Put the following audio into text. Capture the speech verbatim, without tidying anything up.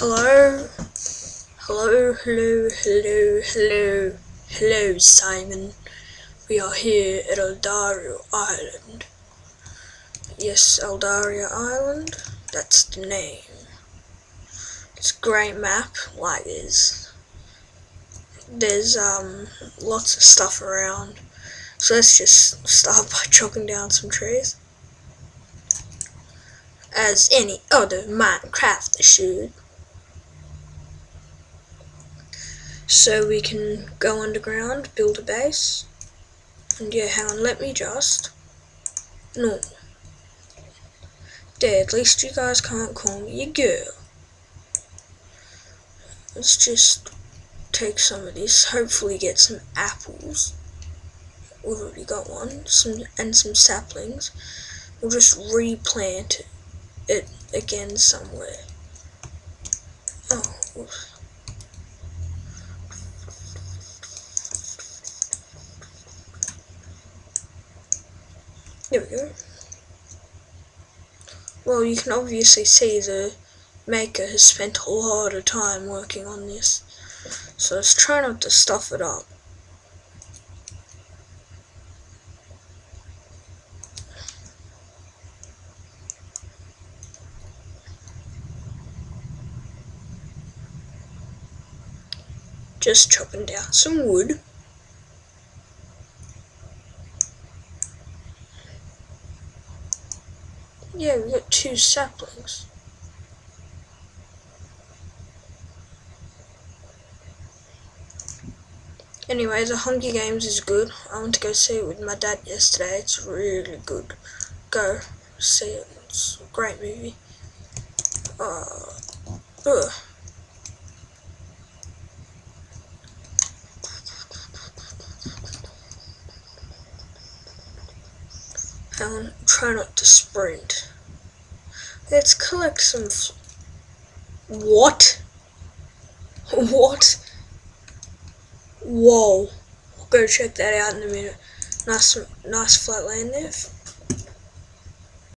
Hello, hello, hello, hello, hello, hello, Simon. We are here at Eldaria Island. Yes, Eldaria Island, that's the name. It's a great map, like this. There's um lots of stuff around, so let's just start by chopping down some trees. As any other Minecrafter should. So we can go underground, build a base, and yeah, hang on, let me just, no, there, at least you guys can't call me a girl. Let's just take some of this, hopefully get some apples, we've already got one, some and some saplings, we'll just replant it again somewhere. Oh, oops. There we go. Well, you can obviously see the maker has spent a lot of time working on this, so let's try not to stuff it up. Just chopping down some wood. Yeah, we got two saplings. Anyway, the Hunger Games is good. I went to go see it with my dad yesterday. It's really good. Go see it. It's a great movie. Uh, ugh. And try not to sprint. Let's collect some. F what? What? Whoa. We'll go check that out in a minute. Nice, nice flat land there.